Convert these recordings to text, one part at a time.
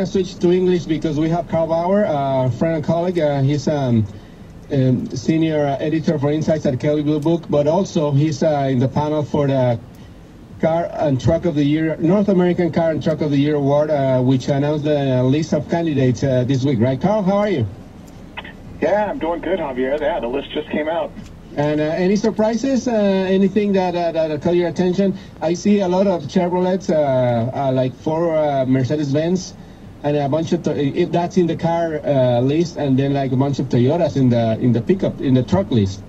gonna switch to English because we have Carl Bauer, a friend and colleague. He's senior editor for Insights at Kelley Blue Book, but also he's in the panel for the Car and Truck of the Year, North American Car and Truck of the Year Award, which announced the list of candidates this week, right? Carl, how are you? Yeah, I'm doing good, Javier. Yeah, the list just came out. And any surprises? Anything that caught your attention? I see a lot of Chevrolets, like 4 Mercedes-Benz, and a bunch of if that's in the car list, and then like a bunch of Toyotas in the truck list.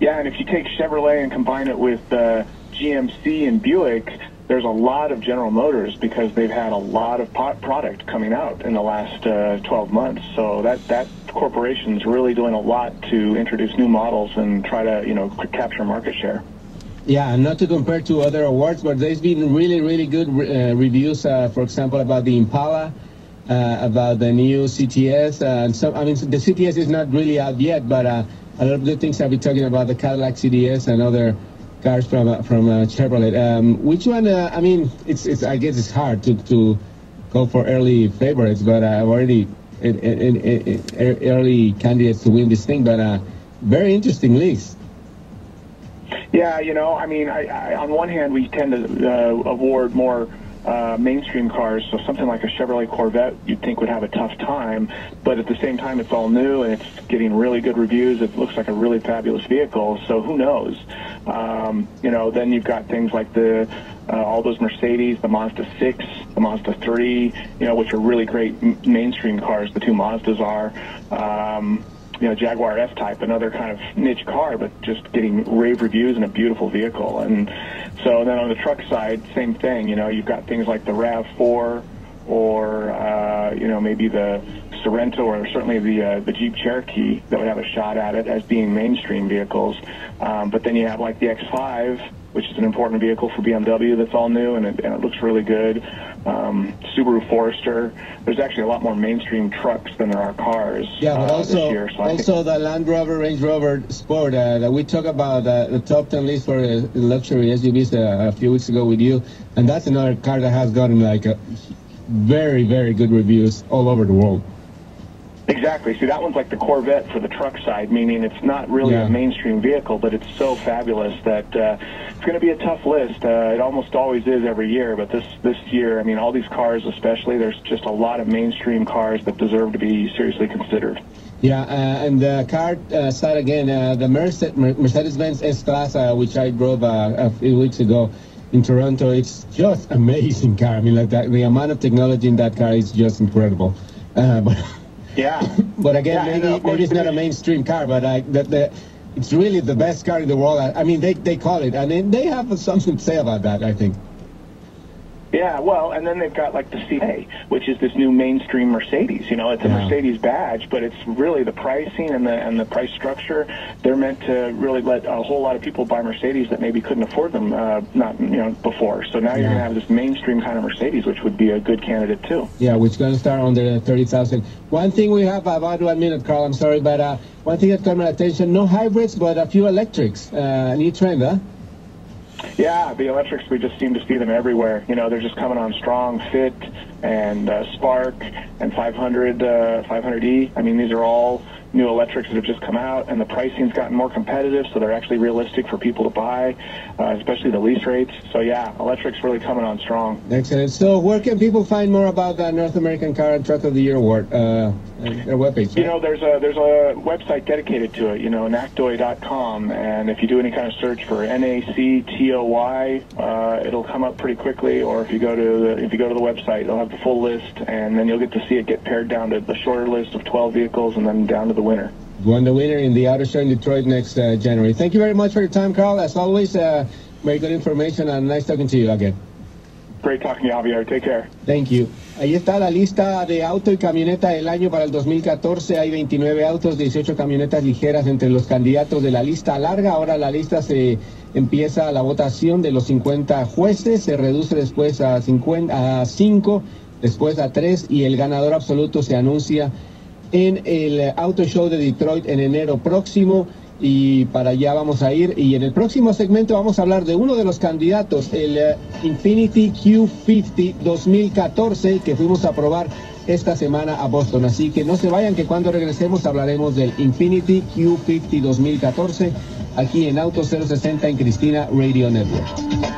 Yeah, and if you take Chevrolet and combine it with GMC and Buick, there's a lot of General Motors because they've had a lot of product coming out in the last 12 months. So that corporation's really doing a lot to introduce new models and try to, you know, capture market share. Yeah, and not to compare to other awards, but there's been really, really good reviews, for example, about the Impala, about the new CTS. And so, I mean, the CTS is not really out yet, but a lot of good things I'll be talking about, the Cadillac CDS and other cars from Chevrolet. Which one? I mean, it's I guess it's hard to go for early favorites, but I've already early candidates to win this thing. But very interesting list. Yeah, you know, I mean, I on one hand we tend to award more mainstream cars, so something like a Chevrolet Corvette you'd think would have a tough time, but at the same time it's all new and it's getting really good reviews. It looks like a really fabulous vehicle, so who knows? You know, then you've got things like the all those Mercedes, the Mazda 6, the Mazda 3, you know, which are really great mainstream cars. The 2 Mazdas are, you know, Jaguar F-Type, another kind of niche car, but just getting rave reviews and a beautiful vehicle. And so then on the truck side, same thing. You know, you've got things like the RAV4 or, you know, maybe the Sorento or certainly the Jeep Cherokee that would have a shot at it as being mainstream vehicles. But then you have like the X5, which is an important vehicle for BMW that's all new, and it looks really good. Subaru Forester. There's actually a lot more mainstream trucks than there are cars. Yeah, but also, this year, so also the Land Rover Range Rover Sport that we talked about, the top 10 list for luxury SUVs a few weeks ago with you, and that's another car that has gotten like very, very good reviews all over the world. Exactly. See, that one's like the Corvette for the truck side, meaning it's not really a mainstream vehicle, but it's so fabulous that it's going to be a tough list. It almost always is every year, but this year, I mean, all these cars especially, there's just a lot of mainstream cars that deserve to be seriously considered. Yeah, and the car side again, the Mercedes-Benz S-Class, which I drove a few weeks ago in Toronto, it's just amazing car. I mean, like the amount of technology in that car is just incredible. But again, maybe it's not a mainstream car, but it's really the best car in the world. I mean, they call it, and then they have something to say about that, I think. Yeah, well, and then they've got like the CA, which is this new mainstream Mercedes. You know, it's a Mercedes badge, but it's really the pricing and the price structure. They're meant to really let a whole lot of people buy Mercedes that maybe couldn't afford them before. So now you're going to have this mainstream kind of Mercedes, which would be a good candidate too. Yeah, which is going to start under 30,000. One thing we have about 1 minute, Carl. I'm sorry, but one thing that caught my attention: no hybrids, but a few electrics. New trend, huh? Yeah, the electrics, we just seem to see them everywhere. You know, they're just coming on strong. Fit and Spark and 500, 500E. I mean, these are all new electrics that have just come out, and the pricing's gotten more competitive, so they're actually realistic for people to buy, especially the lease rates. So, yeah, electric's really coming on strong. Excellent. So where can people find more about the North American Car and Truck of the Year Award, their webpage? Right? You know, there's a website dedicated to it, you know, NACTOY.com, and if you do any kind of search for NACTOY, it'll come up pretty quickly, or if you go to the website, it'll have the full list, and then you'll get to see it get pared down to the shorter list of 12 vehicles and then down to the winner. Won the winner in the Auto Show in Detroit next January. Thank you very much for your time, Carl. As always, very good information and nice talking to you again. Great talking to you, Javier. Take care. Thank you. Ahí está la lista de auto y camioneta del año para el 2014. Hay 29 autos, 18 camionetas ligeras entre los candidatos de la lista larga. Ahora la lista se empieza la votación de los 50 jueces. Se reduce después a 5, después a 3 y el ganador absoluto se anuncia en el Auto Show de Detroit en enero próximo. y para allá vamos a ir. Y en el próximo segmento vamos a hablar de uno de los candidatos, el Infiniti Q50 2014, que fuimos a probar esta semana a Boston. Así que no se vayan, que cuando regresemos hablaremos del Infiniti Q50 2014 aquí en Auto 060 en Cristina Radio Network.